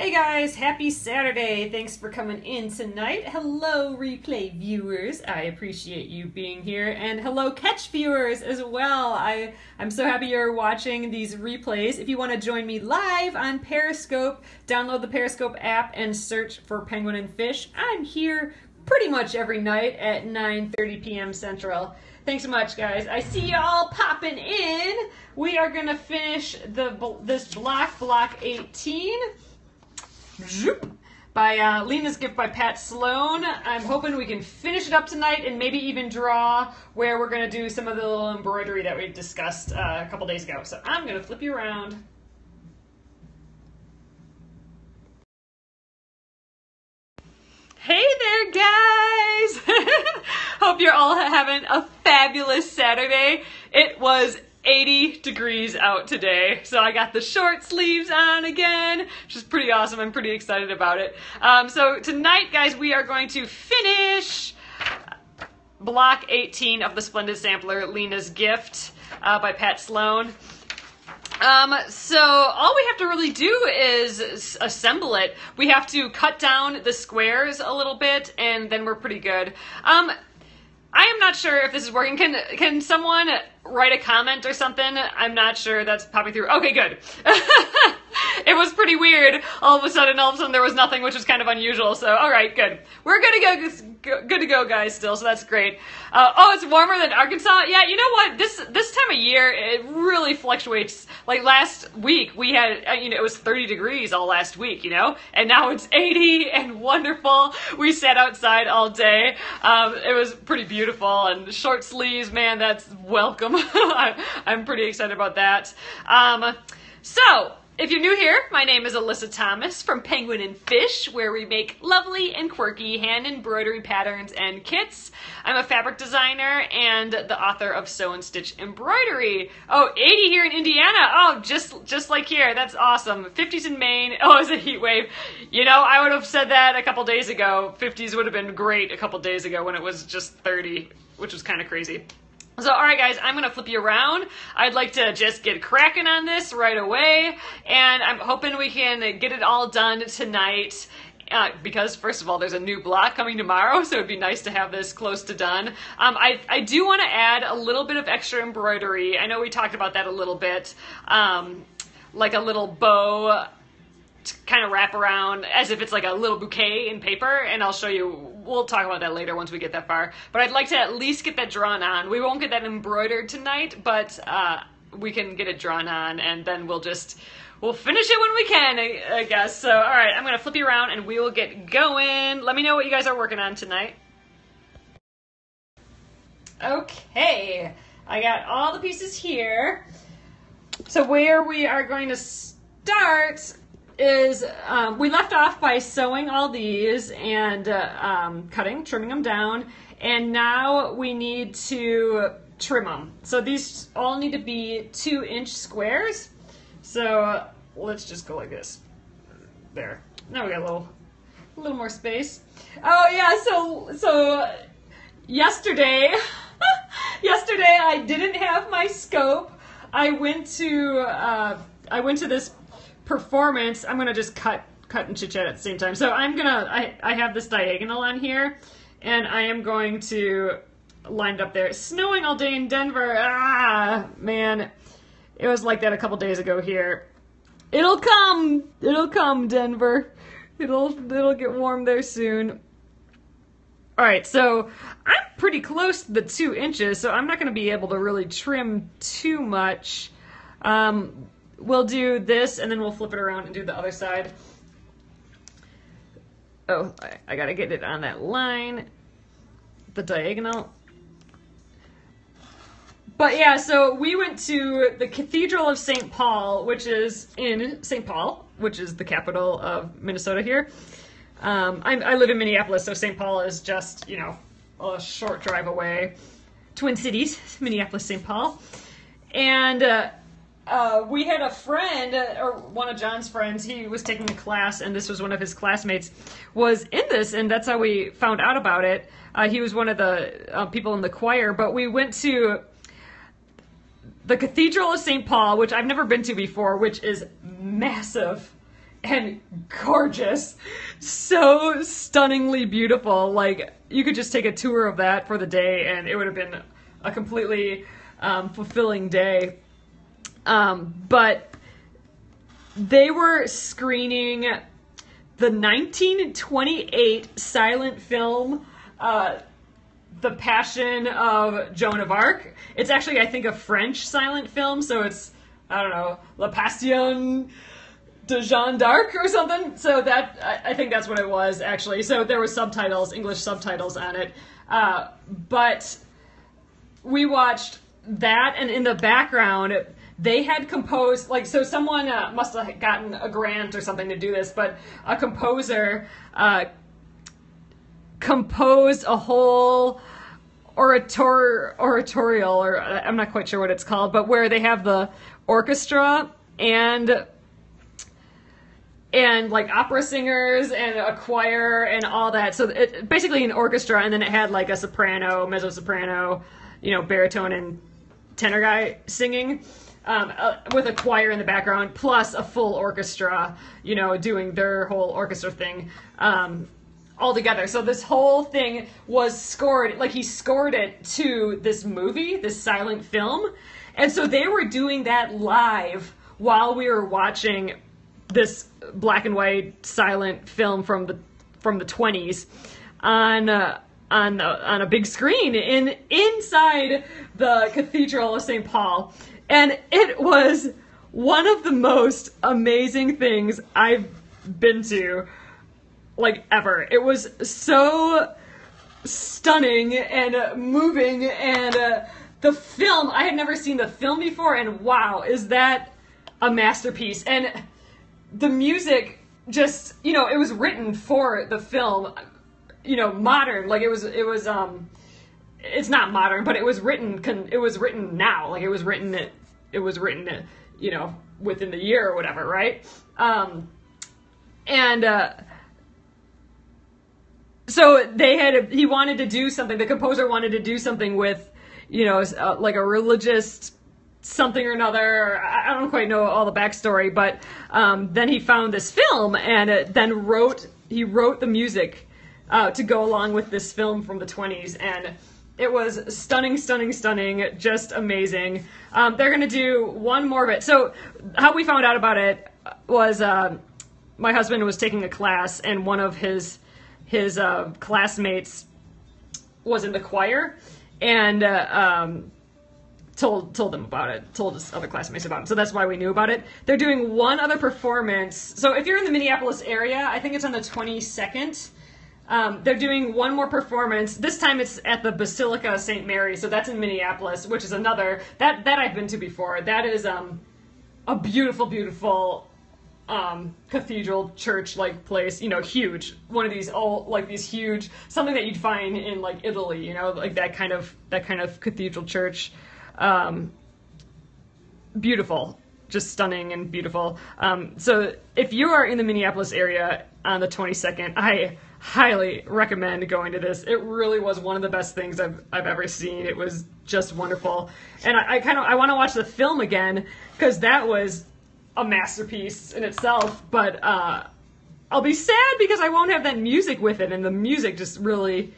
Hey guys, happy Saturday. Thanks for coming in tonight. Hello replay viewers, I appreciate you being here, and hello catch viewers as well. I'm so happy you're watching these replays. If you want to join me live on Periscope, download the Periscope app and search for Penguin and Fish. I'm here pretty much every night at 9:30 p.m. Central. Thanks so much, guys. I see y'all popping in. We are gonna finish this block 18. By Lina's Gift by Pat Sloan. I'm hoping we can finish it up tonight and maybe even draw where we're going to do some of the little embroidery that we discussed a couple days ago. So I'm going to flip you around. Hey there, guys! Hope you're all having a fabulous Saturday. It was 80 degrees out today, so I got the short sleeves on again, which is pretty awesome. I'm pretty excited about it. So tonight, guys, we are going to finish block 18 of The Splendid Sampler, Lina's Gift by Pat Sloan. So all we have to really do is assemble it. We have to cut down the squares a little bit, and then we're pretty good. I am not sure if this is working. Can someone write a comment or something? I'm not sure. That's popping through. Okay, good. It was pretty weird. All of a sudden there was nothing, which was kind of unusual. So, all right, good. We're good to go, guys, still. So that's great. Oh, it's warmer than Arkansas. Yeah, you know what? This time of year, it really fluctuates. Like last week, we had, you know, it was 30 degrees all last week, you know, and now it's 80 and wonderful. We sat outside all day. It was pretty beautiful, and short sleeves, man, that's welcome. I'm pretty excited about that. So, if you're new here, my name is Alyssa Thomas from Penguin and Fish, where we make lovely and quirky hand embroidery patterns and kits. I'm a fabric designer and the author of Sew and Stitch Embroidery. Oh, 80 here in Indiana. Oh, just like here. That's awesome. 50s in Maine. Oh, it's a heat wave. You know, I would have said that a couple days ago. 50s would have been great a couple days ago when it was just 30, which was kind of crazy. So, all right, guys, I'm going to flip you around. I'd like to just get cracking on this right away, and I'm hoping we can get it all done tonight because, first of all, there's a new block coming tomorrow, so it'd be nice to have this close to done. I do want to add a little bit of extra embroidery. I know we talked about that a little bit, like a little bow to kind of wrap around as if it's like a little bouquet in paper, and I'll show you. We'll talk about that later once we get that far, but I'd like to at least get that drawn on. We won't get that embroidered tonight, but we can get it drawn on, and then we'll finish it when we can, I guess. So, all right, I'm going to flip you around, and we will get going. Let me know what you guys are working on tonight. Okay, I got all the pieces here. So where we are going to start is we left off by sewing all these and cutting, trimming them down, and now we need to trim them. So these all need to be 2-inch squares. So let's just go like this. There. Now we got a little more space. Oh yeah. So yesterday, yesterday I didn't have my scope. I went to this performance. I'm gonna just cut and chit chat at the same time. So I have this diagonal on here, and I am going to line it up there. It's snowing all day in Denver. Ah, man, it was like that a couple days ago here. It'll come, Denver. It'll get warm there soon. All right, so I'm pretty close to the 2 inches, so I'm not gonna be able to really trim too much. We'll do this, and then we'll flip it around and do the other side. Oh, I gotta get it on that line, the diagonal. But yeah, so we went to the Cathedral of St. Paul, which is in St. Paul, which is the capital of Minnesota here. I live in Minneapolis, so St. Paul is just, you know, a short drive away. Twin cities, Minneapolis, St. Paul. And we had a friend, or one of John's friends, he was taking a class, and this was one of his classmates, was in this, and that's how we found out about it. He was one of the people in the choir, but we went to the Cathedral of St. Paul, which I've never been to before, which is massive. and gorgeous, so stunningly beautiful. Like, you could just take a tour of that for the day and it would have been a completely fulfilling day. But they were screening the 1928 silent film, The Passion of Joan of Arc. It's actually, I think, a French silent film, so it's, I don't know, La Passion de Jeanne d'Arc or something. So that, I think that's what it was, actually. So there were subtitles, English subtitles on it. But we watched that, and in the background, they had composed, like, so someone must have gotten a grant or something to do this, but a composer composed a whole oratorial, or I'm not quite sure what it's called, but where they have the orchestra and like opera singers and a choir and all that. So it, basically an orchestra, and then it had like a soprano, mezzo-soprano, you know, baritone and tenor guy singing, with a choir in the background, plus a full orchestra, you know, doing their whole orchestra thing, all together. So this whole thing was scored, like he scored it to this movie, this silent film. And so they were doing that live while we were watching this black and white silent film from the 20s on a big screen inside the Cathedral of St. Paul. And it was one of the most amazing things I've been to, like, ever. It was so stunning and moving, and the film, I had never seen the film before, and wow, is that a masterpiece. And the music just, you know, it was written for the film, you know, modern, like it was it's not modern, but it was written now, like it was written, you know, within the year or whatever, right? So he wanted to do something, the composer wanted to do something with, you know, like a religious something or another. I don't quite know all the backstory, but then he found this film, and then he wrote the music to go along with this film from the 20s, and it was stunning, stunning, stunning, just amazing. They're gonna do one more of it. So how we found out about it was my husband was taking a class, and one of his classmates was in the choir, and told them about it, told his other classmates about it. So that's why we knew about it. They're doing one other performance. So if you're in the Minneapolis area, I think it's on the 22nd. They're doing one more performance. This time it's at the Basilica of St. Mary. So that's in Minneapolis, which is another, that I've been to before. That is a beautiful, beautiful cathedral church like place, you know, huge, one of these old, like these huge, something that you'd find in like Italy, you know, like that kind of cathedral church. Beautiful, just stunning and beautiful. So if you are in the Minneapolis area on the 22nd, I highly recommend going to this. It really was one of the best things I've ever seen. It was just wonderful. And I want to watch the film again, because that was a masterpiece in itself, but I'll be sad because I won't have that music with it, and the music just really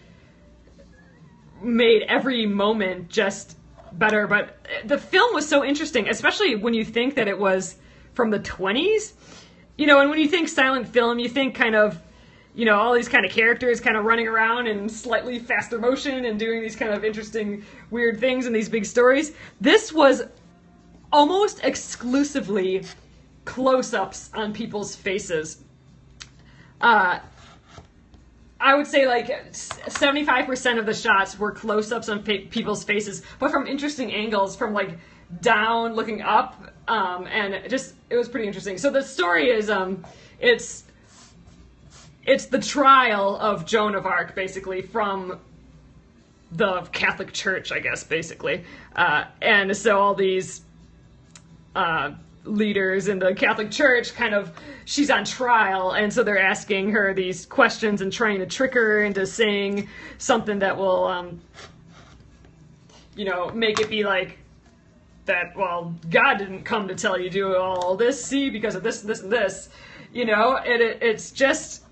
made every moment just better. But the film was so interesting, especially when you think that it was from the 20s, you know, and when you think silent film, you think kind of, you know, all these kind of characters kind of running around in slightly faster motion and doing these kind of interesting, weird things and these big stories. This was almost exclusively close-ups on people's faces. I would say like 75% of the shots were close-ups on people's faces, but from interesting angles, from like down, looking up, and just, it was pretty interesting. So the story is, it's the trial of Joan of Arc, basically, from the Catholic Church, I guess, basically. And so all these leaders in the Catholic Church kind of, she's on trial, and so they're asking her these questions and trying to trick her into saying something that will, you know, make it be like that, well, God didn't come to tell you to do all this, see, because of this, this, and this. you know, and it's just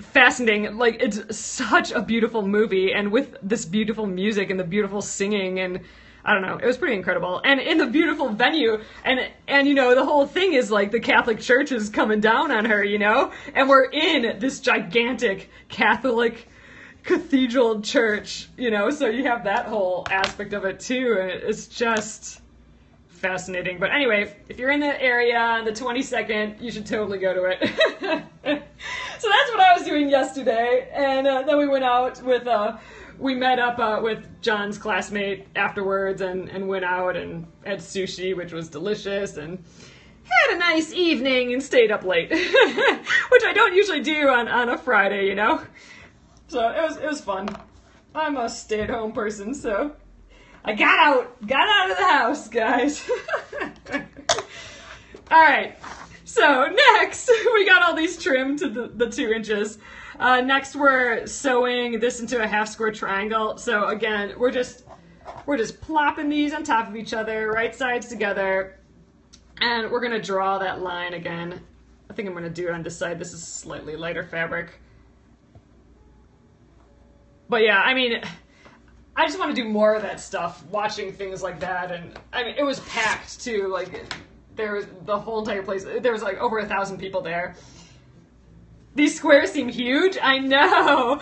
fascinating. Like, it's such a beautiful movie, and with this beautiful music and the beautiful singing, and I don't know, it was pretty incredible. And in the beautiful venue, and you know, the whole thing is like the Catholic Church is coming down on her, you know? And we're in this gigantic Catholic cathedral church, you know? So you have that whole aspect of it too, and it's just fascinating. But anyway, if you're in the area on the 22nd, you should totally go to it. So that's what I was doing yesterday, and then we went out with, we met up with John's classmate afterwards, and went out and had sushi, which was delicious, and had a nice evening and stayed up late, which I don't usually do on a Friday, you know? So it was fun. I'm a stay-at-home person, so I got out of the house, guys. All right. So next, we got all these trimmed to the 2 inches. Next, we're sewing this into a half square triangle. So again, we're just plopping these on top of each other, right sides together, and we're gonna draw that line again. I think I'm gonna do it on this side. This is slightly lighter fabric. But yeah, I mean, I just want to do more of that stuff, watching things like that. And I mean, it was packed too, like, there was the whole entire place. There was like over 1,000 people there. These squares seem huge, I know.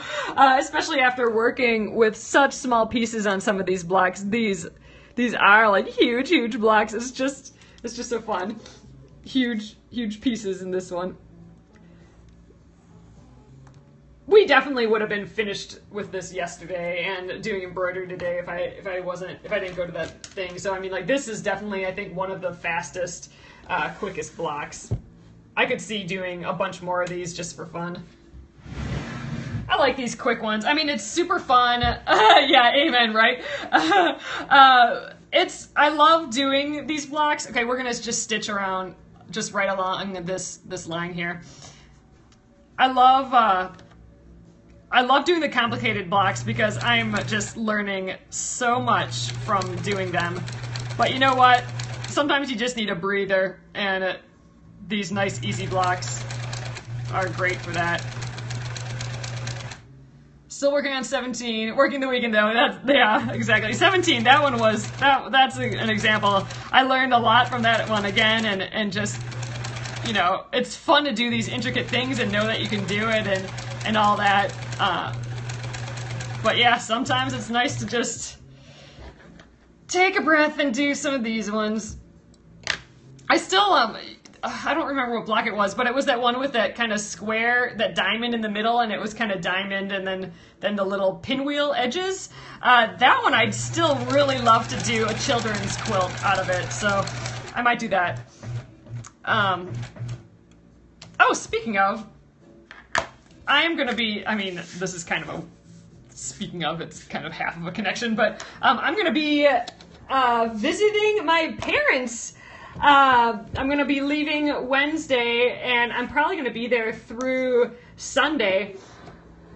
Especially after working with such small pieces on some of these blocks. These are like huge, huge blocks. It's just so fun. Huge, huge pieces in this one. We definitely would have been finished with this yesterday and doing embroidery today if I didn't go to that thing. So I mean, like, this is definitely, I think, one of the fastest, quickest blocks. I could see doing a bunch more of these just for fun. I like these quick ones. I mean, it's super fun. Yeah, amen, right? I love doing these blocks. Okay, we're gonna just stitch around, just right along this line here. I love doing the complicated blocks because I'm just learning so much from doing them. But you know what? Sometimes you just need a breather, and these nice easy blocks are great for that. Still working on 17, working the weekend though. Yeah, exactly. 17, that one was, that's an example. I learned a lot from that one again, and just, you know, it's fun to do these intricate things and know that you can do it and all that. But yeah, sometimes it's nice to just take a breath and do some of these ones. I still, I don't remember what block it was, but it was that one with that kind of square, that diamond in the middle, and it was kind of diamond, and then the little pinwheel edges. That one I'd still really love to do a children's quilt out of it, so I might do that. Oh, speaking of, I'm gonna be, I mean, this is kind of a, speaking of, it's kind of half of a connection, but I'm gonna be visiting my parents. I'm gonna be leaving Wednesday, and I'm probably gonna be there through Sunday,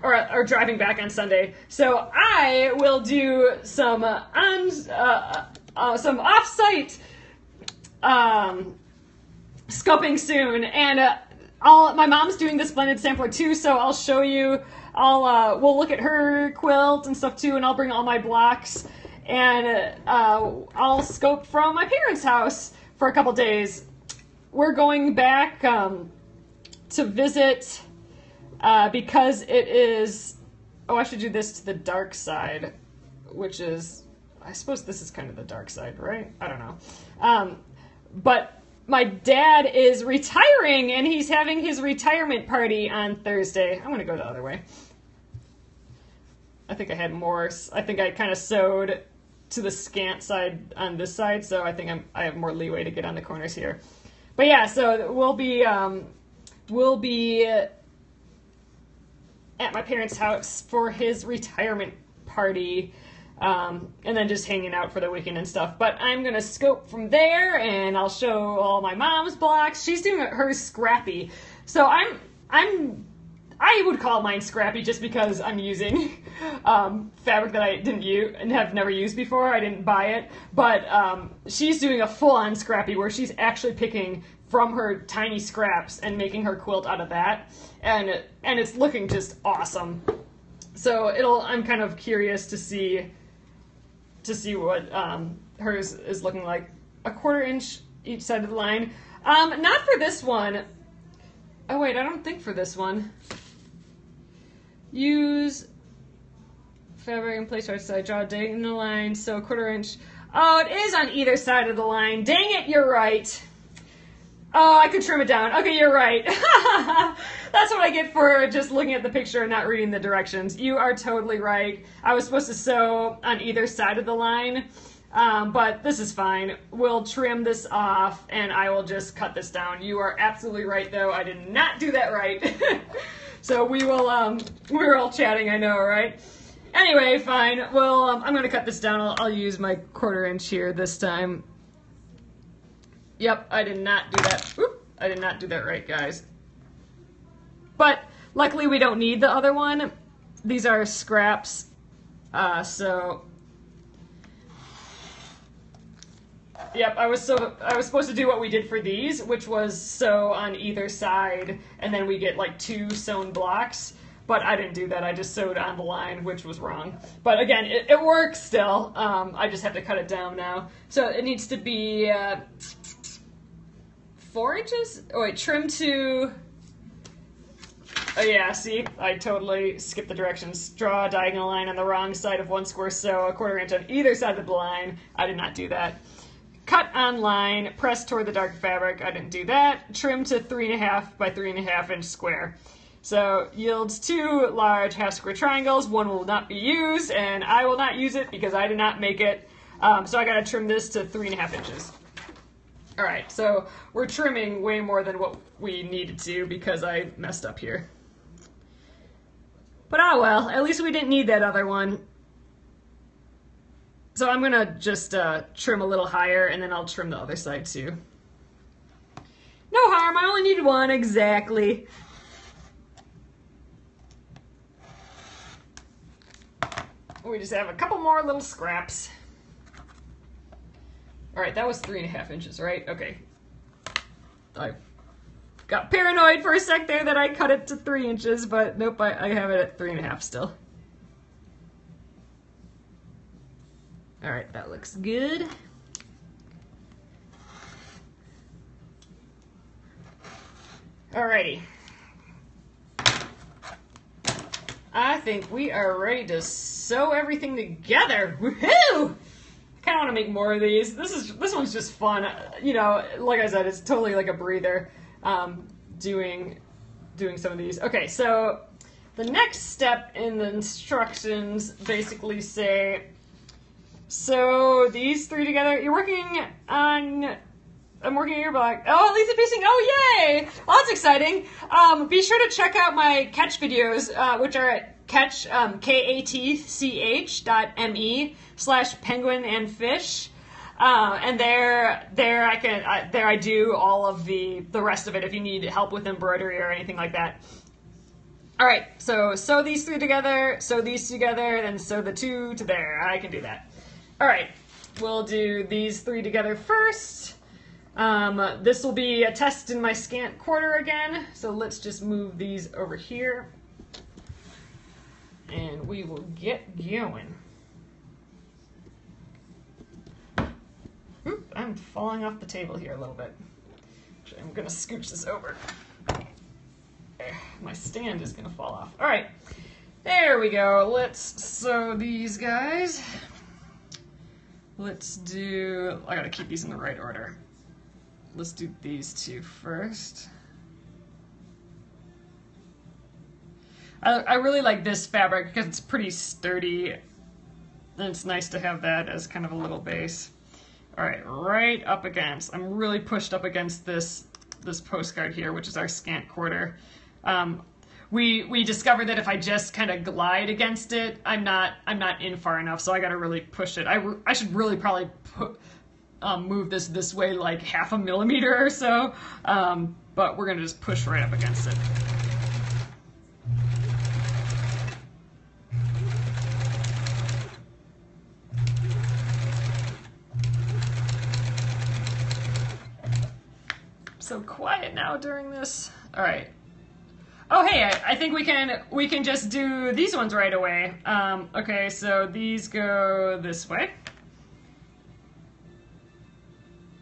or driving back on Sunday. So I will do some off-site scoping soon, and my mom's doing The Splendid Sampler too, so I'll show you. We'll look at her quilt and stuff too, and I'll bring all my blocks, and I'll scope from my parents' house for a couple days. We're going back to visit because it is. Oh, I should do this to the dark side, which is, I suppose this is kind of the dark side, right? I don't know, but. My dad is retiring, and he's having his retirement party on Thursday. I'm gonna go the other way. I think I had more. I think I kind of sewed to the scant side on this side, so I think I have more leeway to get on the corners here. But yeah, so we'll be at my parents' house for his retirement party. And then just hanging out for the weekend and stuff. But I'm going to scope from there, and I'll show all my mom's blocks. She's doing her scrappy. So I would call mine scrappy just because I'm using, fabric that I didn't use and have never used before. I didn't buy it, but, she's doing a full on scrappy where she's actually picking from her tiny scraps and making her quilt out of that, and it's looking just awesome. So it'll, I'm kind of curious to see what hers is looking like. 1/4 inch each side of the line. Not for this one. Oh wait, I don't think for this one. Use fabric and place right side, draw a diagonal line, so 1/4 inch. Oh, it is on either side of the line. Dang it, you're right. Oh, I could trim it down. Okay, you're right. That's what I get for just looking at the picture and not reading the directions. You are totally right. I was supposed to sew on either side of the line, but this is fine. We'll trim this off, and I will just cut this down. You are absolutely right, though. I did not do that right. So we will, we were all chatting, I know, right? Anyway, fine. Well, I'm going to cut this down. I'll use my 1/4 inch here this time. Yep, I did not do that. Oop, I did not do that right, guys. But luckily we don't need the other one. These are scraps. So yep, I was supposed to do what we did for these, which was sew on either side, and then we get like 2 sewn blocks. But I didn't do that. I just sewed on the line, which was wrong. But again, it works still. I just have to cut it down now. So it needs to be 4 inches? Oh wait, trim to... Oh yeah, see? I totally skipped the directions. Draw a diagonal line on the wrong side of one square, so 1/4 inch on either side of the line. I did not do that. Cut on line, press toward the dark fabric. I didn't do that. Trim to 3.5 by 3.5 inch square. So yields 2 large half square triangles. One will not be used, and I will not use it because I did not make it. So I gotta trim this to 3.5 inches. All right, so we're trimming way more than what we needed to because I messed up here. But oh well, at least we didn't need that other one. So I'm gonna just trim a little higher, and then I'll trim the other side too. No harm, I only need one, exactly. We just have a couple more little scraps. All right, that was 3.5 inches, right? Okay. I got paranoid for a sec there that I cut it to 3 inches, but nope, I have it at 3.5 still. All right, that looks good. All righty. I think we are ready to sew everything together. Woohoo! I kind of want to make more of these. This one's just fun. You know, like I said, it's totally like a breather doing some of these. Okay, so the next step in the instructions basically say sew these 3 together. You're working on. I'm working on your blog. Oh, at least a piecing. Oh, yay! Well, that's exciting. Be sure to check out my Catch videos, which are at Catch, KATCH.me/Penguin and Fish. And there I can, there I do all of the rest of it if you need help with embroidery or anything like that. All right, so sew these 3 together, sew these together, and sew the 2 to there. I can do that. All right, we'll do these 3 together first. This will be a test in my scant 1/4 again, so let's just move these over here, and we will get going. Oop, I'm falling off the table here a little bit. Actually, I'm going to scooch this over. My stand is going to fall off. All right, there we go. Let's sew these guys. Let's do... I gotta keep these in the right order. Let's do these 2 first. I really like this fabric because it's pretty sturdy, and it's nice to have that as kind of a little base. All right, right up against. I'm really pushed up against this postcard here, which is our scant 1/4. We discovered that if I just kind of glide against it, I'm not in far enough, so I gotta really push it. I should really probably put. Move this way like 1/2 millimeter or so, but we're gonna just push right up against it. So quiet now during this. All right. Oh, hey, I think we can just do these ones right away. Okay, so these go this way.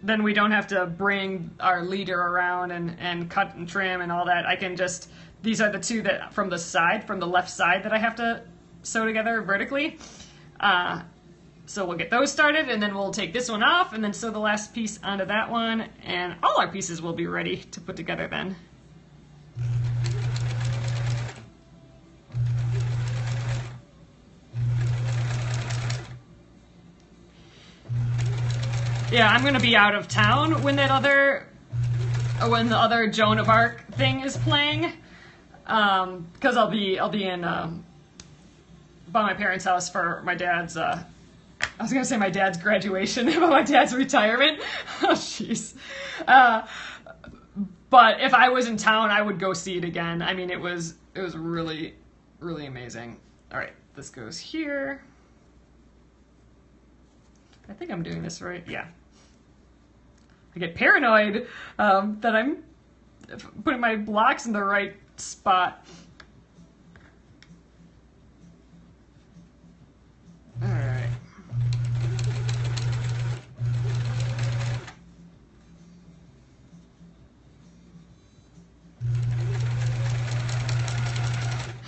Then we don't have to bring our leader around and cut and trim and all that. I can just, these are the two that from the side, from the left side that I have to sew together vertically. So we'll get those started, and then we'll take this one off and then sew the last piece onto that one, and all our pieces will be ready to put together then. Yeah, I'm gonna be out of town when the other Joan of Arc thing is playing, because I'll be in by my parents' house for my dad's. I was gonna say my dad's graduation, but my dad's retirement. Oh, jeez. But if I was in town, I would go see it again. I mean, it was really, really amazing. All right, this goes here. I think I'm doing this right. Yeah. I get paranoid that I'm putting my blocks in the right spot. All right.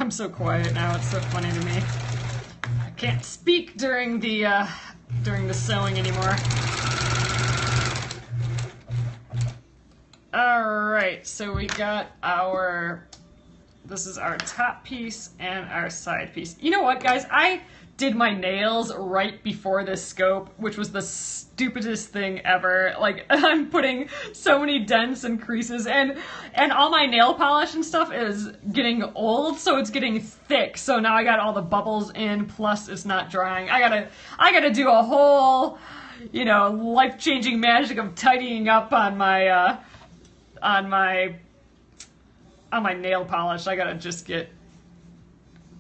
I'm so quiet now. It's so funny to me. I can't speak during the sewing anymore. All right, so we got our, this is our top piece and our side piece. You know what, guys? I did my nails right before this scope, which was the stupidest thing ever. Like, I'm putting so many dents and creases, and all my nail polish and stuff is getting old, so it's getting thick. So now I got all the bubbles in, plus it's not drying. I gotta do a whole, you know, life-changing magic of tidying up on my nail polish. I gotta just get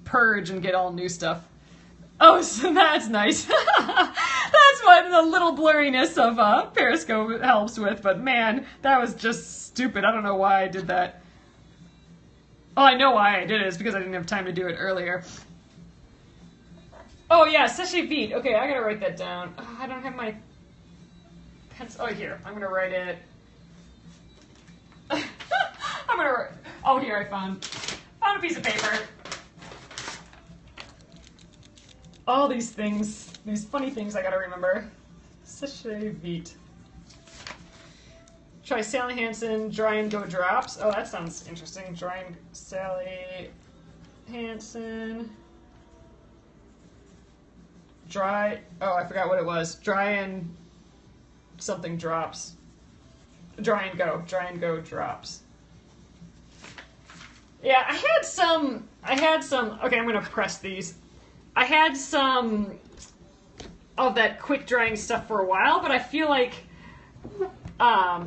purge and get all new stuff. Oh, so that's nice. That's what the little blurriness of Periscope helps with, but man, that was just stupid. I don't know why I did that. Oh, I know why I did it. It's because I didn't have time to do it earlier. Oh, yeah, sachet bead. Okay, I gotta write that down. Oh, I don't have my pencil. Oh, here. I'm gonna write it. I'm gonna write... Oh, here, I found a piece of paper. All these things, these funny things I gotta remember. Sachet beat. Try Sally Hansen, Dry and Go Drops. Oh, that sounds interesting. Sally Hansen. I forgot what it was. Dry and something drops. Dry and Go Drops. Yeah, I had some, okay, I'm gonna press these. I had some of that quick drying stuff for a while, but I feel like it was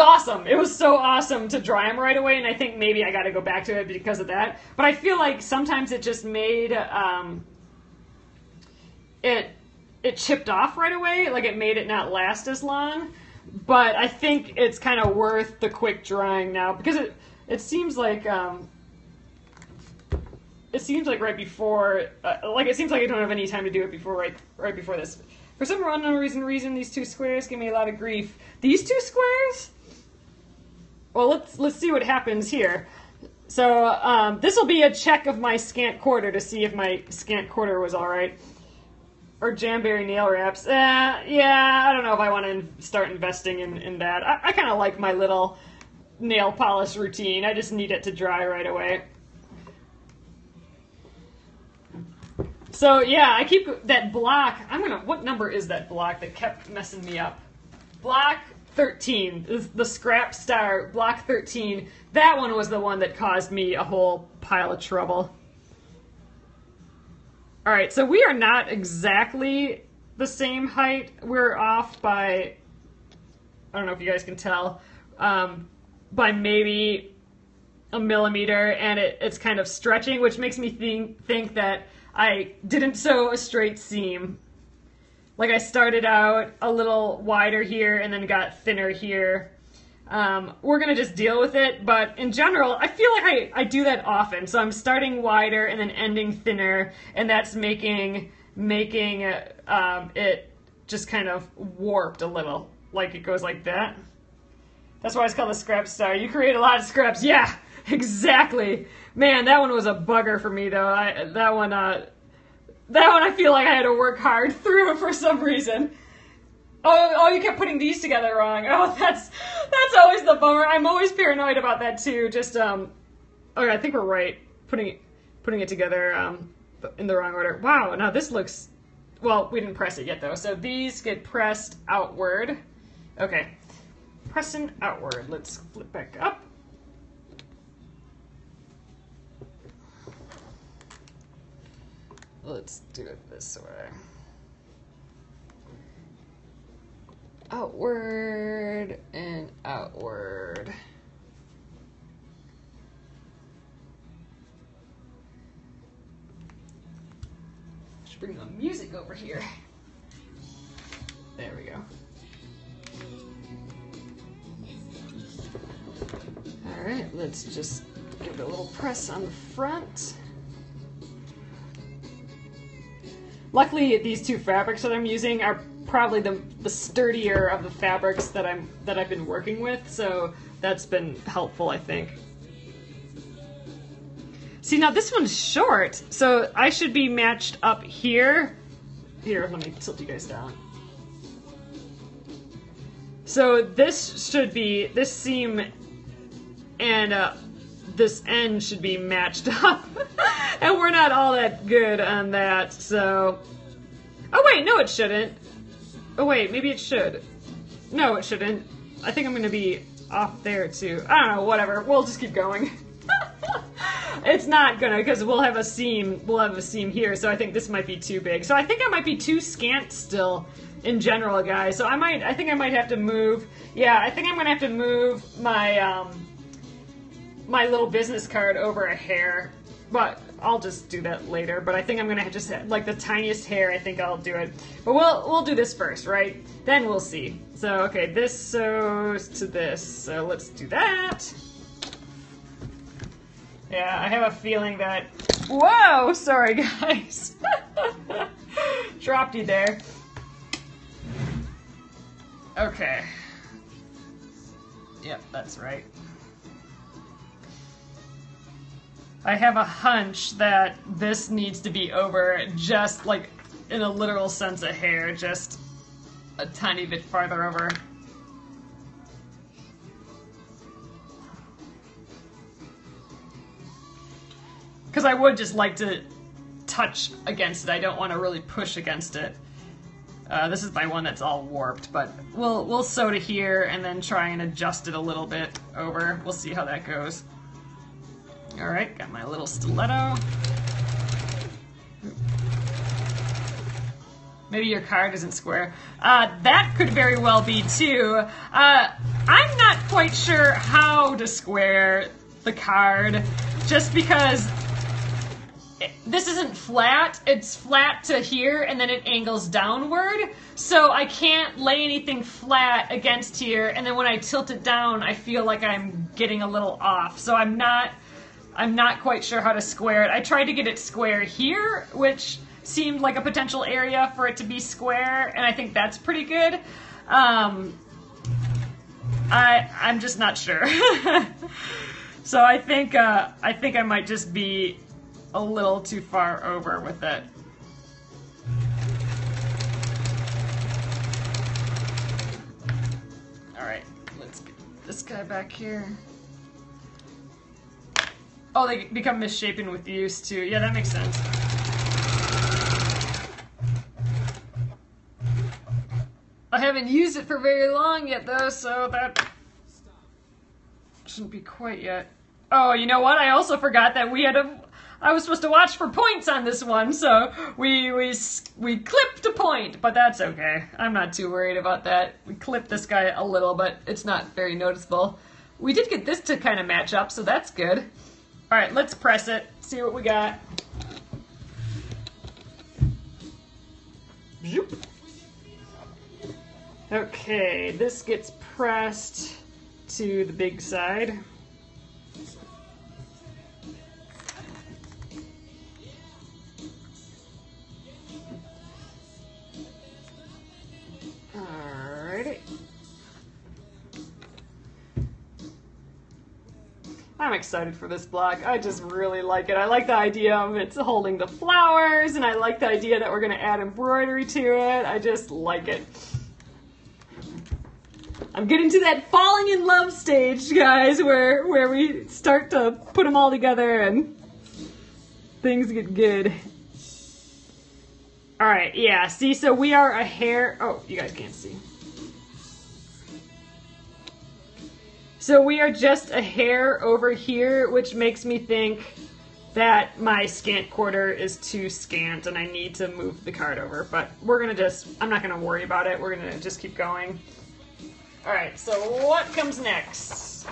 awesome. It was so awesome to dry them right away, and I think maybe I got to go back to it because of that. But I feel like sometimes it just made it chipped off right away, like it made it not last as long. But I think it's kind of worth the quick drying now because it seems like. It seems like right before, it seems like I don't have any time to do it before right before this. For some unknown reason, these two squares give me a lot of grief. These two squares? Well, let's see what happens here. So this will be a check of my scant quarter to see if my scant quarter was all right. Or Jamberry nail wraps. Yeah, I don't know if I want to start investing in that. I kind of like my little nail polish routine. I just need it to dry right away. So yeah, I keep that block. What number is that block that kept messing me up? Block 13, is the scrap star, block 13. That one was the one that caused me a whole pile of trouble. All right, so we are not exactly the same height. We're off by, I don't know if you guys can tell, by maybe a millimeter, and it's kind of stretching, which makes me think that I didn't sew a straight seam. Like I started out a little wider here and then got thinner here. We're gonna just deal with it, but in general, I feel like I do that often. So I'm starting wider and then ending thinner, and that's making it just kind of warped a little, like it goes like that. That's why it's called the scrap star. You create a lot of scraps. Yeah, exactly. Man, that one was a bugger for me though. That one I feel like I had to work hard through for some reason. Oh, you kept putting these together wrong. Oh, that's always the bummer. I'm always paranoid about that too. Just okay, I think we're right. Putting it together in the wrong order. Wow. Now this looks, well, we didn't press it yet though. So these get pressed outward. Okay, pressing outward. Let's flip back up. Let's do it this way. Outward and outward. Should bring the music over here. There we go. All right, let's just give it a little press on the front. Luckily, these two fabrics that I'm using are probably the sturdier of the fabrics that I've been working with, so that's been helpful, I think. See, now this one's short, so I should be matched up here. Here, let me tilt you guys down. So this should be, this seam and this end should be matched up, and we're not all that good on that, so... Oh wait, no it shouldn't. Oh wait, maybe it should. No, it shouldn't. I think I'm gonna be off there too. I don't know, whatever. We'll just keep going. It's not gonna, because we'll have a seam here, so I think this might be too big. So I think I might be too scant still in general, guys. So I think I might have to move, yeah, I think I'm gonna have to move my my little business card over a hair. But I'll just do that later, but I think I'm gonna have just like the tiniest hair, I think I'll do it. But we'll do this first, right? Then we'll see. So, okay, this sews to this, so let's do that. Yeah, I have a feeling that, whoa, sorry guys. Dropped you there. Okay. Yep, that's right. I have a hunch that this needs to be over just like in a literal sense of hair, just a tiny bit farther over. Because I would just like to touch against it. I don't want to really push against it. This is my one that's all warped, but we'll sew to here and then try and adjust it a little bit over. We'll see how that goes. All right, got my little stiletto. Maybe your card isn't square. That could very well be too. I'm not quite sure how to square the card, just because this isn't flat. It's flat to here, and then it angles downward. So I can't lay anything flat against here, and then when I tilt it down, I feel like I'm getting a little off. So I'm not quite sure how to square it. I tried to get it square here, which seemed like a potential area for it to be square, and I think that's pretty good. I'm just not sure. So I think I might just be a little too far over with it. All right, let's get this guy back here. Oh, they become misshapen with use, too. Yeah, that makes sense. I haven't used it for very long yet, though, so that shouldn't be quite yet. Oh, you know what? I also forgot that we had a... I was supposed to watch for points on this one, so we clipped a point, but that's okay. I'm not too worried about that. We clipped this guy a little, but it's not very noticeable. We did get this to kind of match up, so that's good. All right, let's press it, see what we got. Okay, this gets pressed to the big side. I'm excited for this block. I just really like it. I like the idea of it's holding the flowers, and I like the idea that we're gonna add embroidery to it. I just like it. I'm getting to that falling in love stage, guys, where we start to put them all together and things get good. All right, yeah, see, so we are a hair, oh, you guys can't see. So we are just a hair over here, which makes me think that my scant quarter is too scant and I need to move the card over, but we're gonna just, I'm not gonna worry about it. We're gonna just keep going. All right, so what comes next?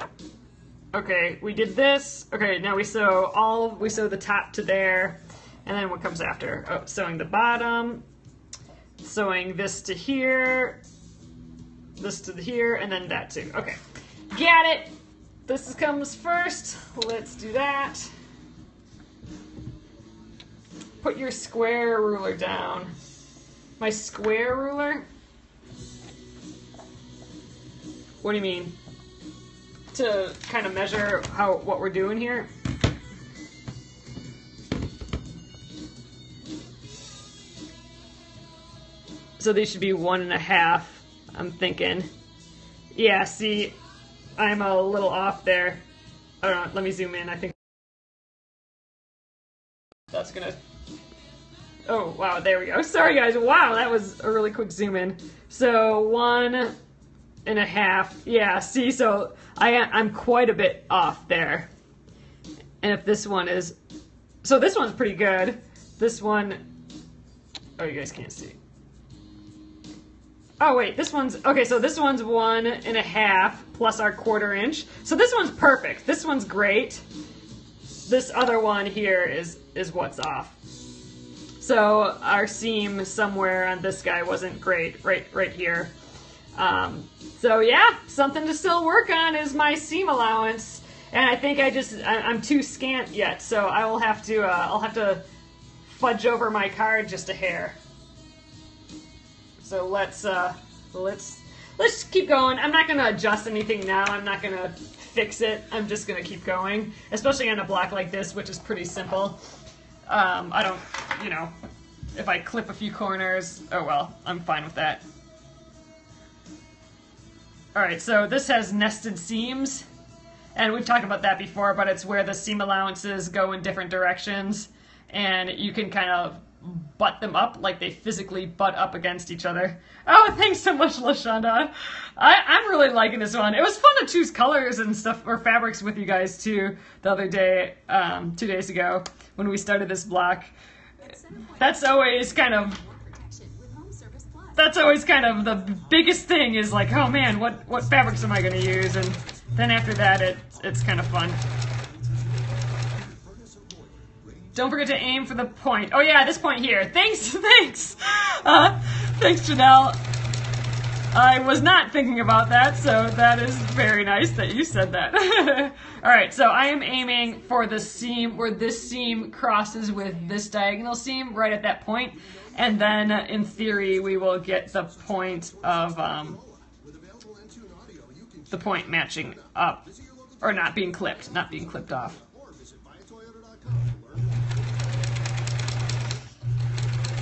Okay, we did this. Okay, now we sew the top to there, and then what comes after? Oh, sewing the bottom, sewing this to here, and then that too, okay. Got it. This comes first. Let's do that. Put your square ruler down. My square ruler? What do you mean? To kind of measure how what we're doing here? So these should be 1.5, I'm thinking. Yeah, see, I'm a little off there. Hold on, let me zoom in. I think that's gonna, oh wow, there we go. Sorry guys, wow, that was a really quick zoom in. So 1.5, yeah, see, so I'm quite a bit off there. And if this one is, so this one's pretty good. This one, oh, you guys can't see. Oh wait, this one's, okay, so this one's 1.5 plus our 1/4 inch. So this one's perfect, this one's great. This other one here is what's off. So our seam somewhere on this guy wasn't great, right here. So yeah, something to still work on is my seam allowance. And I think I'm too scant yet, so I will have to, I'll have to fudge over my card just a hair. So let's keep going. I'm not gonna adjust anything now. I'm not gonna fix it. I'm just gonna keep going, especially on a block like this, which is pretty simple. I don't, you know, if I clip a few corners, oh well, I'm fine with that. All right, so this has nested seams, and we've talked about that before, but it's where the seam allowances go in different directions, and you can kind of butt them up, like they physically butt up against each other. Oh, thanks so much, LaShonda. I'm really liking this one. It was fun to choose colors and stuff, or fabrics with you guys too, the other day, 2 days ago, when we started this block. That's always kind of the biggest thing is like, oh man, what fabrics am I gonna use? And then after that, it's kind of fun. Don't forget to aim for the point. Oh yeah, this point here. Thanks. Thanks, Janelle. I was not thinking about that, so that is very nice that you said that. All right, so I am aiming for the seam where this seam crosses with this diagonal seam right at that point, and then in theory we will get the point of the point matching up or not being clipped off.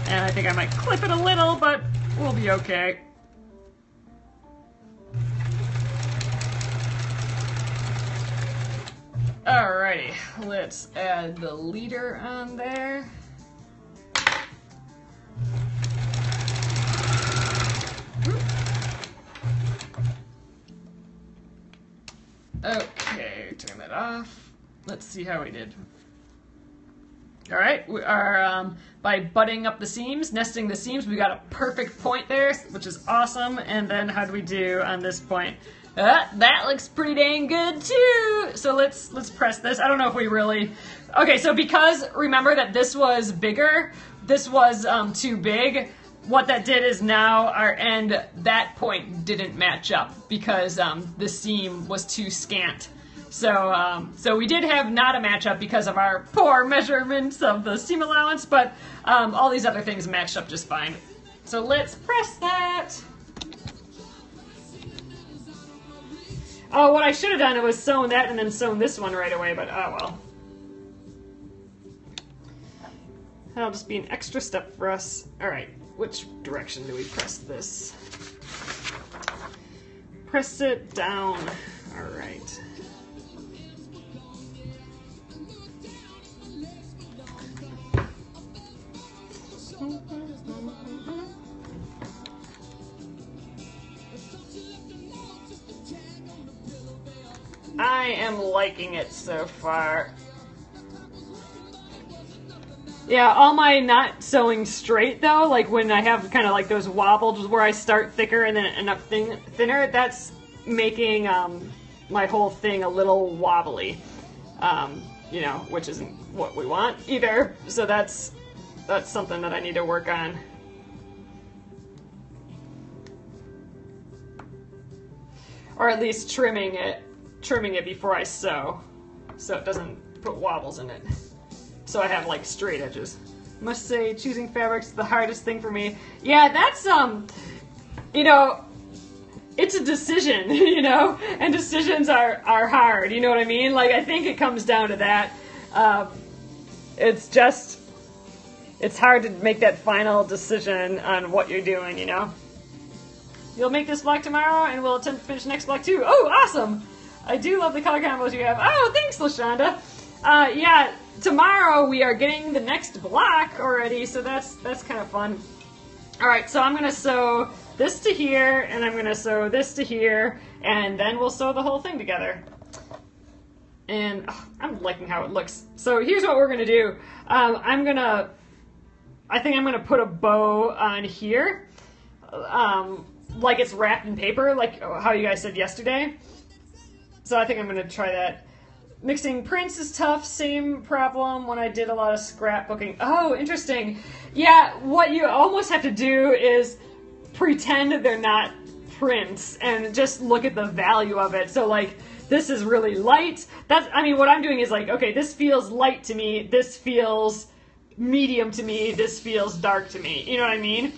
And I think I might clip it a little, but we'll be okay. Alrighty, let's add the leader on there. Okay, turn that off. Let's see how we did. All right, we are, by butting up the seams, nesting the seams, we got a perfect point there, which is awesome. And then how do we do on this point? That looks pretty dang good too. So let's press this. I don't know if we really, okay, so because remember that this was bigger, this was too big, what that did is now our end, that point didn't match up because the seam was too scant. So we did have not a match up because of our poor measurements of the seam allowance, but all these other things matched up just fine. So let's press that. Oh, what I should have done was sewn that and then sewn this one right away, but oh well. That'll just be an extra step for us. All right, which direction do we press this? Press it down. All right. I am liking it so far. Yeah, all my not sewing straight though, like when I have kind of like those wobbles where I start thicker and then end up thinner, that's making my whole thing a little wobbly, you know, which isn't what we want either. So that's something that I need to work on. Or at least trimming it before I sew, so it doesn't put wobbles in it. So I have like straight edges. Must say, choosing fabric's the hardest thing for me. Yeah, that's you know, it's a decision, you know, and decisions are hard. You know what I mean? Like I think it comes down to that. It's just, it's hard to make that final decision on what you're doing. You know. You'll make this block tomorrow, and we'll attempt to finish the next block too. Oh, awesome! I do love the color combos you have. Oh, thanks, LaShonda. Yeah, tomorrow we are getting the next block already, so that's kind of fun. All right, so I'm gonna sew this to here, and I'm gonna sew this to here, and then we'll sew the whole thing together. And oh, I'm liking how it looks. So here's what we're gonna do. I think I'm gonna put a bow on here, like it's wrapped in paper, like how you guys said yesterday. So I think I'm gonna try that. Mixing prints is tough, same problem when I did a lot of scrapbooking. Oh, interesting. Yeah, what you almost have to do is pretend they're not prints and just look at the value of it. So like, this is really light. That's, I mean, what I'm doing is like, okay, this feels light to me, this feels medium to me, this feels dark to me, you know what I mean?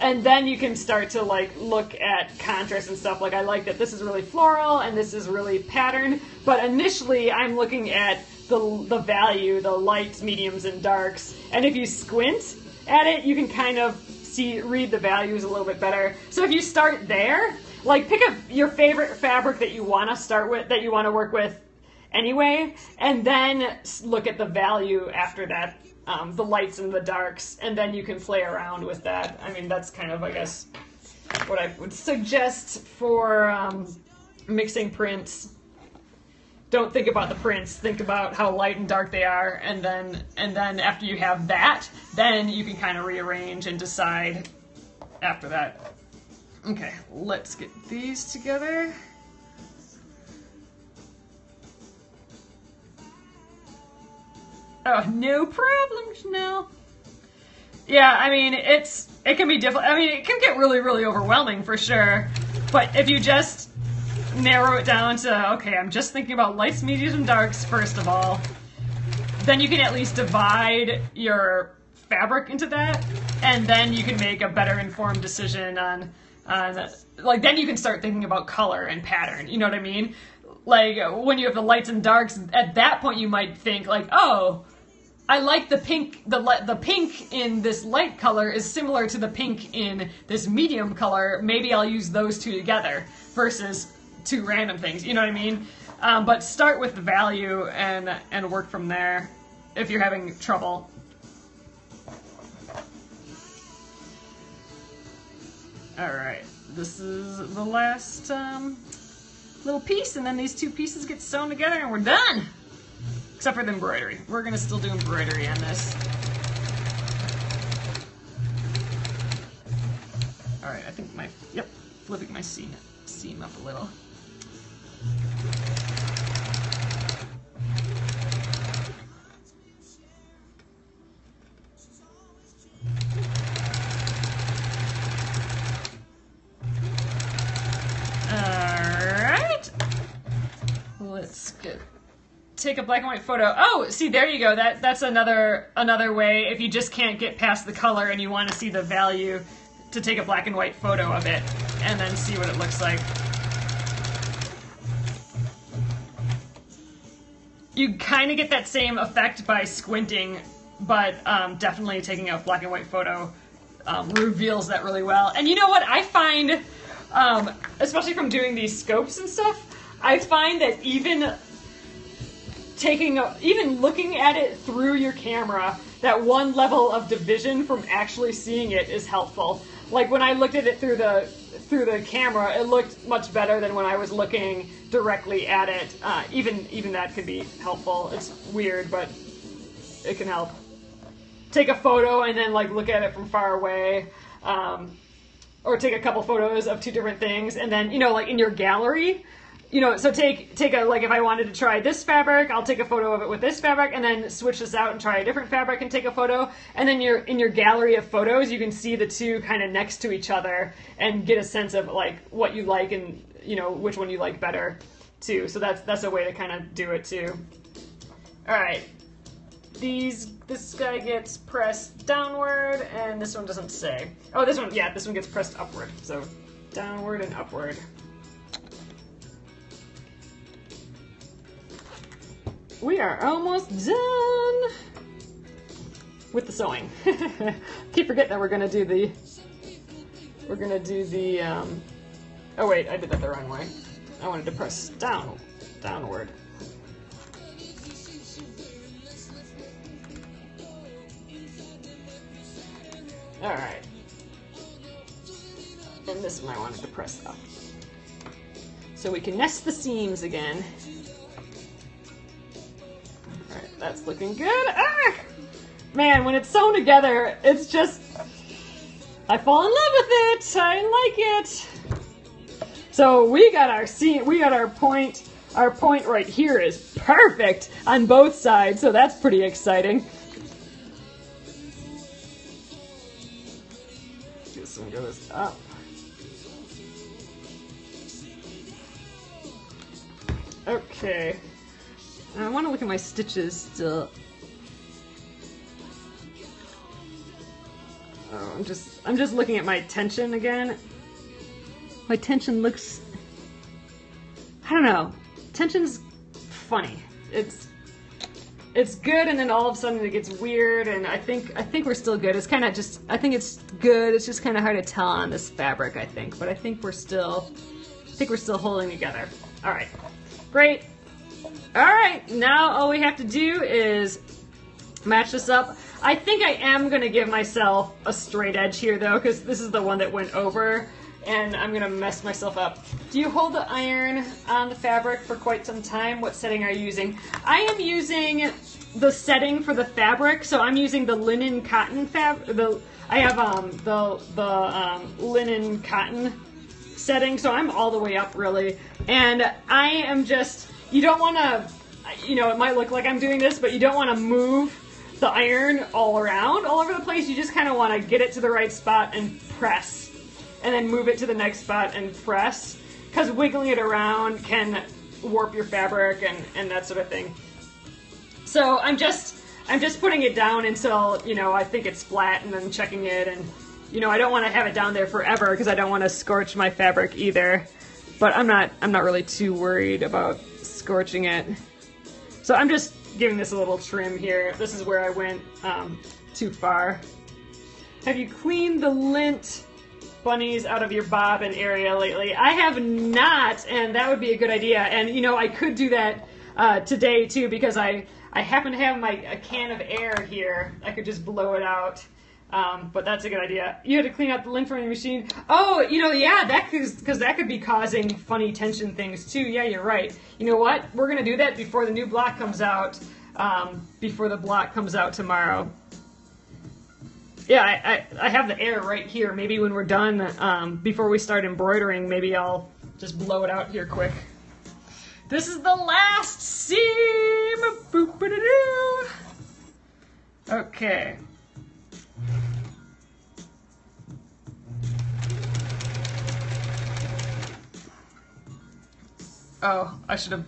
And then you can start to like look at contrast and stuff. Like I like that this is really floral and this is really patterned. But initially I'm looking at the value, the lights, mediums, and darks. And if you squint at it, you can kind of read the values a little bit better. So if you start there, like pick up your favorite fabric that you want to start with, that you want to work with anyway, and then look at the value after that. The lights and the darks, and then you can play around with that. I mean, that's kind of, I guess, what I would suggest for mixing prints. Don't think about the prints, think about how light and dark they are, and then after you have that, then you can kind of rearrange and decide after that. Okay, let's get these together. Oh, no problem, Chanel. Yeah, I mean, it can be difficult. I mean, it can get really, really overwhelming for sure. But if you just narrow it down to, okay, I'm just thinking about lights, mediums, and darks, first of all, then you can at least divide your fabric into that, and then you can make a better informed decision on like, then you can start thinking about color and pattern, you know what I mean? Like, when you have the lights and darks, at that point you might think, like, oh, I like the pink, the pink in this light color is similar to the pink in this medium color. Maybe I'll use those two together versus two random things. You know what I mean? But start with the value and work from there if you're having trouble. All right. This is the last little piece, and then these two pieces get sewn together and we're done. Except for the embroidery. We're gonna still do embroidery on this. All right, I think my, yep, flipping my seam up a little. take a black and white photo. Oh, see, there you go. That's another way if you just can't get past the color and you want to see the value, to take a black and white photo of it and then see what it looks like. You kind of get that same effect by squinting, but definitely taking a black and white photo reveals that really well. And you know what? I find, especially from doing these scopes and stuff, I find that even even looking at it through your camera, that one level of division from actually seeing it is helpful. Like when I looked at it through the camera, it looked much better than when I was looking directly at it. Even that could be helpful. It's weird, but it can help. Take a photo and then like look at it from far away, or take a couple photos of two different things, and then, you know, like in your gallery. You know, so take a, like if I wanted to try this fabric, I'll take a photo of it with this fabric and then switch this out and try a different fabric and take a photo. And then you're in your gallery of photos, you can see the two kind of next to each other and get a sense of like what you like and, you know, which one you like better too. So that's a way to kind of do it too. All right, this guy gets pressed downward and this one doesn't say. Oh, this one, yeah, this one gets pressed upward. So downward and upward. We are almost done with the sewing. Keep forgetting that we're gonna do the. Oh wait, I did that the wrong way. I wanted to press downward. All right, and this one I wanted to press up, so we can nest the seams again. Alright, that's looking good. Ah! Man, when it's sewn together, it's just, I fall in love with it. I like it. So we got our seam, we got our point. Our point right here is perfect on both sides, so that's pretty exciting. This one goes up. Okay. I want to look at my stitches still. Oh, I'm just looking at my tension again. My tension looks, I don't know. Tension's funny. It's good, and then all of a sudden it gets weird, and I think we're still good. It's kind of just, I think it's good. It's just kind of hard to tell on this fabric, I think, but I think we're still holding together. All right. Great. All right, now all we have to do is match this up. I think I am gonna give myself a straight edge here though, because this is the one that went over and I'm gonna mess myself up. Do you hold the iron on the fabric for quite some time? What setting are you using? I am using the setting for the fabric, so I'm using the linen cotton fabric. I have the linen cotton setting, so I'm all the way up really, and I am just, you don't want to, you know, it might look like I'm doing this, but you don't want to move the iron all around, all over the place. You just kind of want to get it to the right spot and press, and then move it to the next spot and press, because wiggling it around can warp your fabric and that sort of thing. So I'm just putting it down until, you know, I think it's flat, and then checking it, and, you know, I don't want to have it down there forever because I don't want to scorch my fabric either. But I'm not really too worried about scorching it. So I'm just giving this a little trim here. This is where I went too far. Have you cleaned the lint bunnies out of your bobbin area lately? I have not, and that would be a good idea. And you know, I could do that today too, because I happen to have a can of air here. I could just blow it out. But that's a good idea. You had to clean out the lint from your machine. Oh, you know, yeah, because that could be causing funny tension things too. Yeah, you're right. You know what? We're gonna do that before the new block comes out. Before the block comes out tomorrow. Yeah, I have the air right here. Maybe when we're done, before we start embroidering, maybe I'll just blow it out here quick. This is the last seam. Boop-a-da-doo. Okay. Oh, I should have.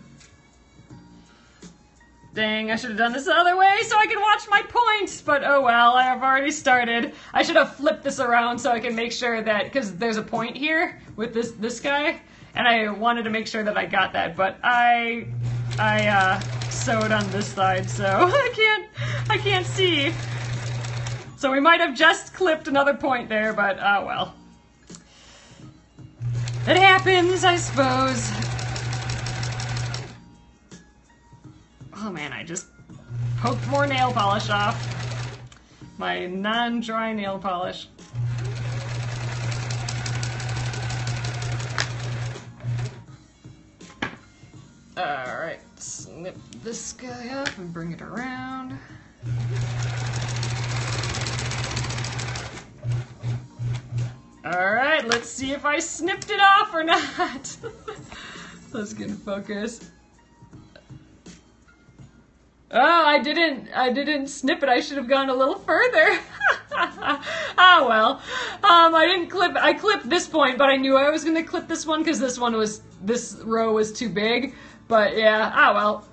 Dang, I should have done this the other way so I could watch my points, but oh well, I have already started. I should have flipped this around so I can make sure that, because there's a point here with this guy, and I wanted to make sure that I got that, but I sewed on this side, so I can't see. So we might have just clipped another point there, but oh well. It happens, I suppose. Oh man, I just poked more nail polish off. My non-dry nail polish. Alright, snip this guy up and bring it around. Alright, let's see if I snipped it off or not. Let's get in focus. Oh, I didn't snip it. I should have gone a little further. Oh well. I didn't clip. I clipped this point, but I knew I was going to clip this one because this row was too big. But yeah, oh well.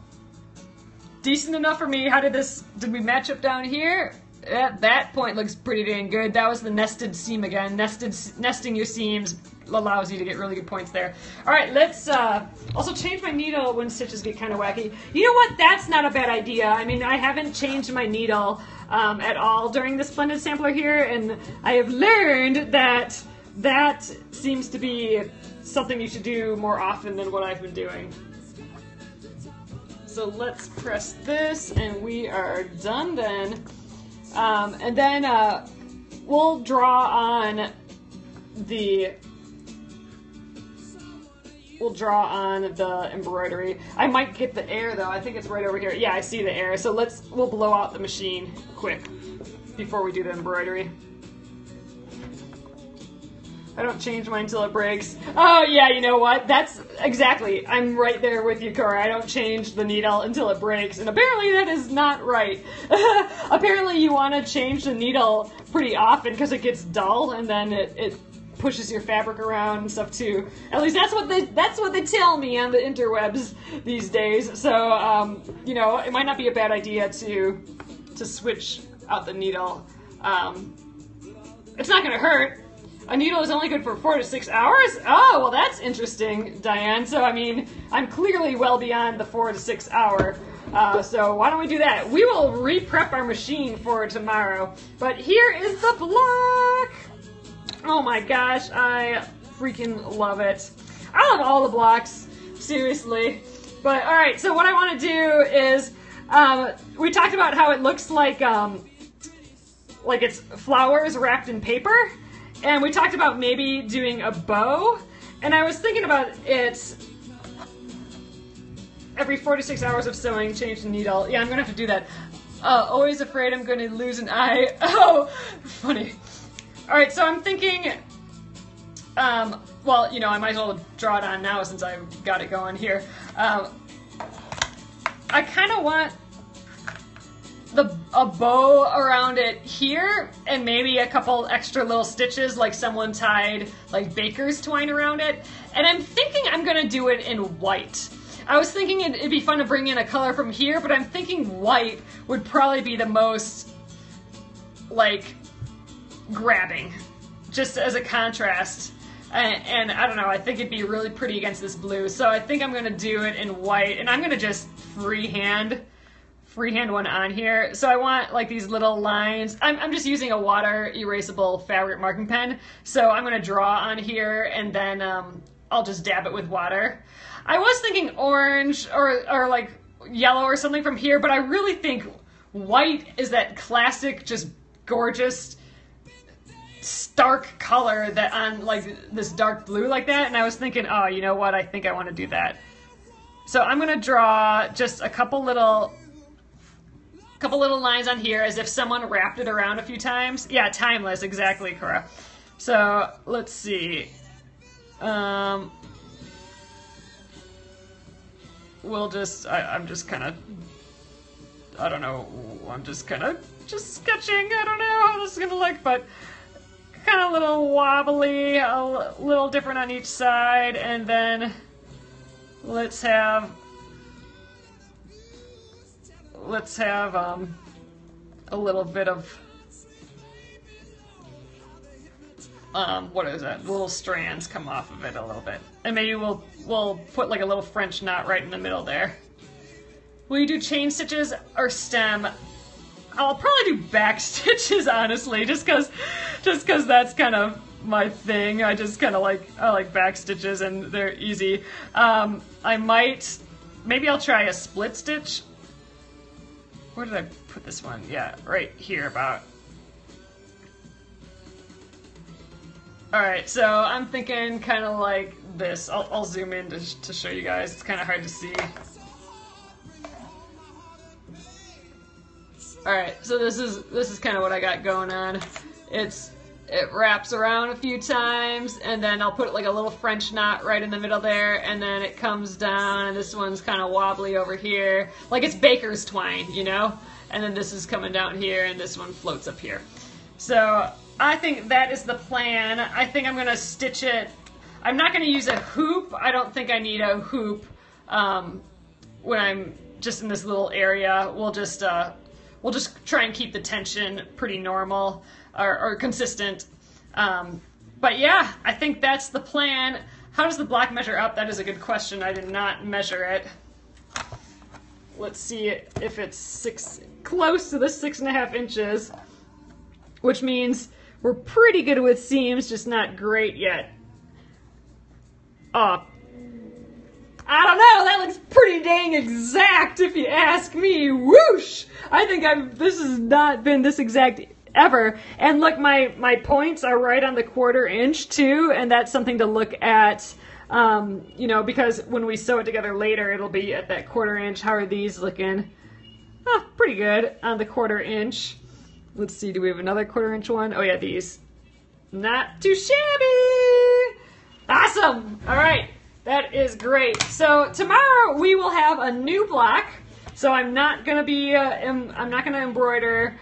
Decent enough for me. How did this, did we match up down here? That point looks pretty dang good. That was the nested seam again. Nesting your seams allows you to get really good points there. All right, let's also change my needle when stitches get kind of wacky. You know what? That's not a bad idea. I mean, I haven't changed my needle at all during the Splendid Sampler here, and I have learned that that seems to be something you should do more often than what I've been doing. So let's press this, and we are done then. And then we'll draw on the... We'll draw on the embroidery. I might get the air though. I think it's right over here. Yeah, I see the air. So we'll blow out the machine quick before we do the embroidery. I don't change mine until it breaks. Oh yeah, you know what? That's exactly. I'm right there with you, Cora. I don't change the needle until it breaks, and apparently that is not right. Apparently you want to change the needle pretty often because it gets dull, and then it pushes your fabric around and stuff too. At least that's what they tell me on the interwebs these days. So you know, it might not be a bad idea to switch out the needle. It's not gonna hurt. A needle is only good for 4 to 6 hours? Oh, well that's interesting, Diane. So I mean, I'm clearly well beyond the 4 to 6 hour. So why don't we do that? We will re-prep our machine for tomorrow. But here is the block! Oh my gosh, I freaking love it. I love all the blocks, seriously. But all right, so what I want to do is, we talked about how it looks like it's flowers wrapped in paper, and we talked about maybe doing a bow, and I was thinking about it every 4 to 6 hours of sewing, change the needle. Yeah, I'm gonna have to do that. Always afraid I'm gonna lose an eye. Oh, funny. Alright, so I'm thinking, well, you know, I might as well draw it on now since I've got it going here. I kind of want a bow around it here, and maybe a couple extra little stitches, like someone tied, like, baker's twine around it. And I'm thinking I'm going to do it in white. I was thinking it'd be fun to bring in a color from here, but I'm thinking white would probably be the most, like... grabbing, just as a contrast, and I don't know, I think it'd be really pretty against this blue, so I think I'm going to do it in white, and I'm going to just freehand one on here. So I want like these little lines. I'm just using a water erasable fabric marking pen, so I'm going to draw on here, and then I'll just dab it with water. I was thinking orange or like yellow or something from here, but I really think white is that classic, just gorgeous, stark color that on like this dark blue like that, and I was thinking, oh, you know what, I think I want to do that. So I'm gonna draw just a couple little lines on here as if someone wrapped it around a few times. Yeah, timeless, exactly, Cora. So let's see, we'll just I'm just sketching. I don't know how this is gonna look, but kind of a little wobbly, a little different on each side, and then let's have let's have a little bit of what is it? Little strands come off of it a little bit, and maybe we'll put like a little French knot right in the middle there. Will you do chain stitches or stem? I'll probably do back stitches, honestly, just cause that's kind of my thing. I just kind of like back stitches, and they're easy. Maybe I'll try a split stitch. Where did I put this one? Yeah, right here about. Alright, so I'm thinking kind of like this. I'll zoom in to show you guys. It's kind of hard to see. Alright, so this is kind of what I got going on. It wraps around a few times, and then I'll put like a little French knot right in the middle there, and then it comes down, and this one's kind of wobbly over here. Like it's baker's twine, you know? And then this is coming down here, and this one floats up here. So I think that is the plan. I think I'm gonna stitch it. I'm not gonna use a hoop. I don't think I need a hoop when I'm just in this little area. We'll just try and keep the tension pretty normal or consistent. But yeah, I think that's the plan. How does the block measure up? That is a good question. I did not measure it. Let's see if it's close to the 6.5 inches, which means we're pretty good with seams, just not great yet. I don't know, that looks pretty dang exact if you ask me. Whoosh! I think this has not been this exact ever. And look, my points are right on the 1/4 inch too, and that's something to look at, you know, because when we sew it together later, it'll be at that 1/4 inch. How are these looking? Oh, pretty good on the 1/4 inch. Let's see, do we have another 1/4 inch one? Oh yeah, these. Not too shabby! Awesome! All right, that is great. So tomorrow we will have a new block. So I'm not gonna embroider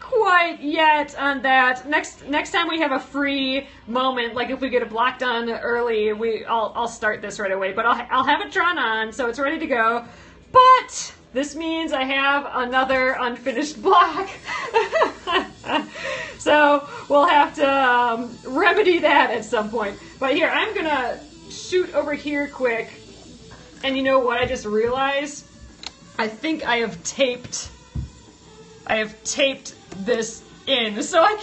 quite yet on that. Next time we have a free moment, like if we get a block done early, I'll start this right away. But I'll have it drawn on, so it's ready to go. But this means I have another unfinished block. So we'll have to remedy that at some point. But here, I'm gonna shoot over here quick. And you know what I just realized? I think I have taped this in. So I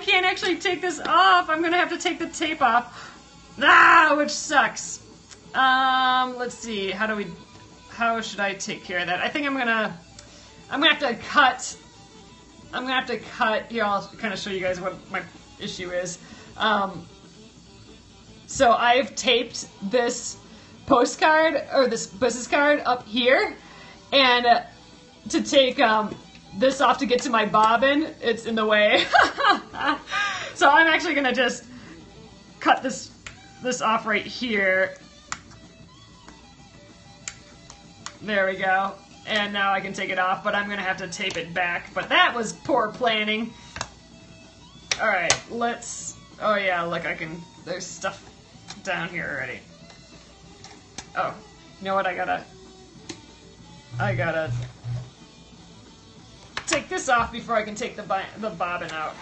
can't actually take this off. I'm gonna have to take the tape off. Ah, which sucks. Let's see, how should I take care of that? I think I'm gonna have to cut, here I'll kind of show you guys what my issue is. So I've taped this postcard, or this business card up here, and to take this off to get to my bobbin, it's in the way. So I'm actually gonna just cut this off right here. There we go. And now I can take it off, but I'm gonna have to tape it back. But that was poor planning. All right, oh yeah, look, there's stuff down here already. Oh, you know what, I gotta take this off before I can take the bobbin out.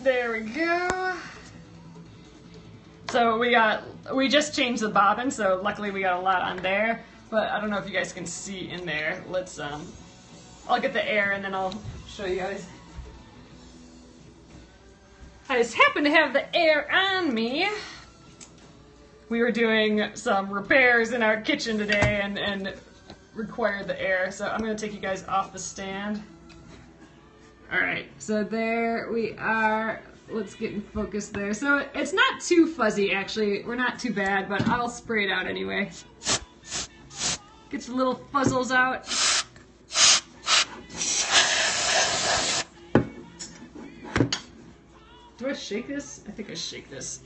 There we go. So we just changed the bobbin, so luckily we got a lot on there, but I don't know if you guys can see in there. Let's, I'll get the air and then I'll show you guys. I just happen to have the air on me. We were doing some repairs in our kitchen today and required the air, so I'm gonna take you guys off the stand. Alright, so there we are. Let's get in focus there. So it's not too fuzzy, actually. We're not too bad, but I'll spray it out anyway. Get some little fuzzles out. Do I shake this? I think I shake this.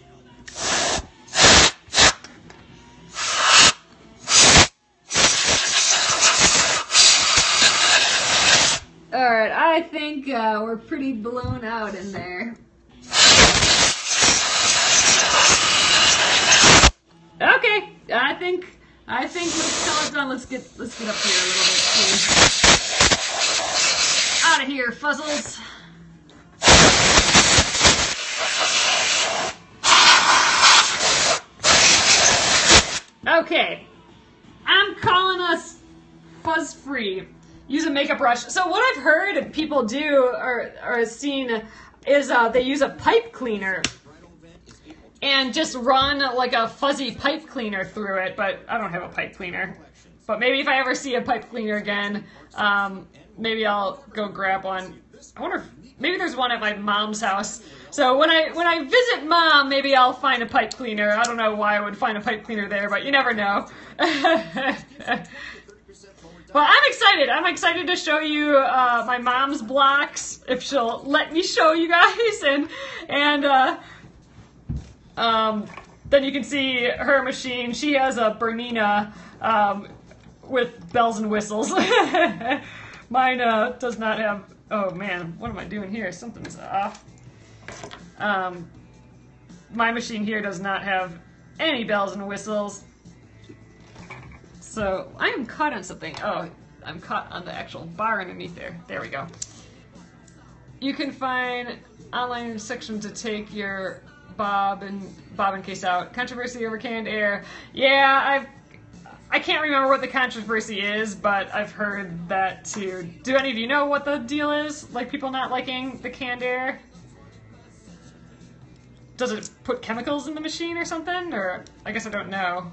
Alright, I think we're pretty blown out in there. I think let's tell it done. Let's get up here a little bit too. Out of here, fuzzles. Okay, I'm calling us fuzz free. Use a makeup brush. So what I've heard people do or seen is they use a pipe cleaner and just run like a fuzzy pipe cleaner through it, but I don't have a pipe cleaner. But maybe if I ever see a pipe cleaner again, maybe I'll go grab one. I wonder if maybe there's one at my mom's house. So when I visit mom, maybe I'll find a pipe cleaner. I don't know why I would find a pipe cleaner there, but you never know. Well, I'm excited. I'm excited to show you my mom's blocks, if she'll let me show you guys, and then you can see her machine. She has a Bernina with bells and whistles. Mine does not have. Oh man, what am I doing here? Something's off. My machine here does not have any bells and whistles. So I am caught on something. Oh, I'm caught on the actual bar underneath there. There we go. You can find online section to take your bob and case out. Controversy over canned air. Yeah, I can't remember what the controversy is, but I've heard that too. Do any of you know what the deal is? Like people not liking the canned air? Does it put chemicals in the machine or something? Or I guess I don't know.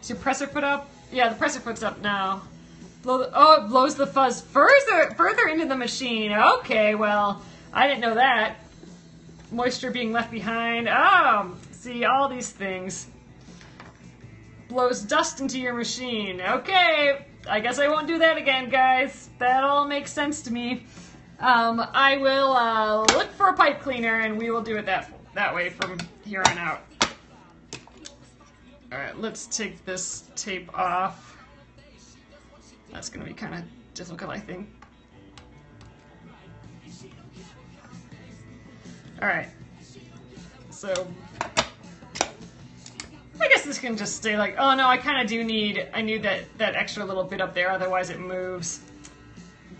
Is your presser foot up? Yeah, the presser foot's up now. Oh, it blows the fuzz further into the machine. Okay, well, I didn't know that. Moisture being left behind. Oh, see, all these things. Blows dust into your machine. Okay, I guess I won't do that again, guys. That all makes sense to me. I will look for a pipe cleaner, and we will do it that way from here on out. Alright, let's take this tape off. That's going to be kind of difficult, I think. Alright. So, I guess this can just stay like, oh no, I kind of do need, I need that extra little bit up there, otherwise it moves.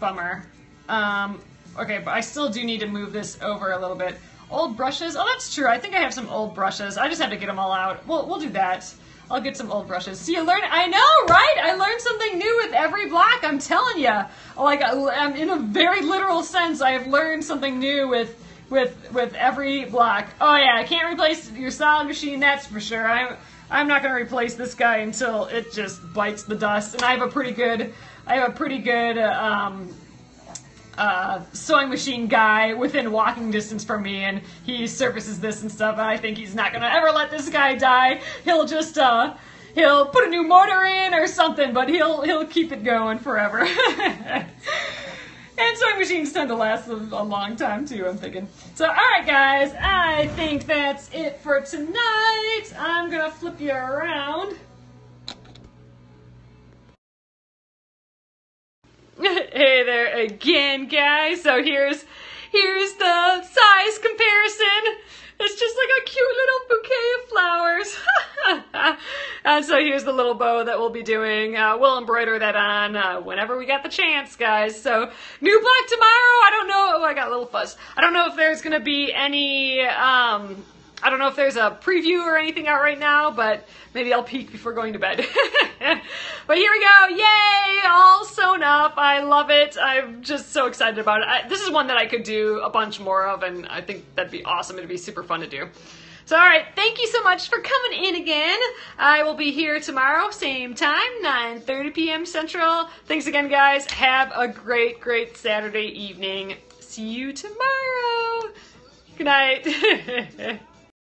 Bummer. Okay, but I still do need to move this over a little bit. Old brushes? Oh, that's true. I think I have some old brushes. I just have to get them all out. We'll do that. I'll get some old brushes. See, I know, right? I learn something new with every block. I'm telling you. Like, I'm in a very literal sense. I have learned something new with every block. Oh yeah, I can't replace your solid machine. That's for sure. I'm not gonna replace this guy until it just bites the dust. And I have a pretty good. Sewing machine guy within walking distance from me, and he services this and stuff, and I think he's not gonna ever let this guy die. He'll just he'll put a new motor in or something, but he'll keep it going forever. And sewing machines tend to last a long time too, I'm thinking. So alright guys, I think that's it for tonight. I'm gonna flip you around. Hey there again, guys. So here's the size comparison. It's just like a cute little bouquet of flowers. And so here's the little bow that we'll be doing. We'll embroider that on whenever we got the chance, guys. So new block tomorrow. I don't know. Oh, I got a little fussed. I don't know if there's going to be any... I don't know if there's a preview or anything out right now, but maybe I'll peek before going to bed. But here we go. Yay! All sewn up. I love it. I'm just so excited about it. This is one that I could do a bunch more of, and I think that'd be awesome. It'd be super fun to do. So, all right. Thank you so much for coming in again. I will be here tomorrow, same time, 9:30 p.m. Central. Thanks again, guys. Have a great, great Saturday evening. See you tomorrow. Good night.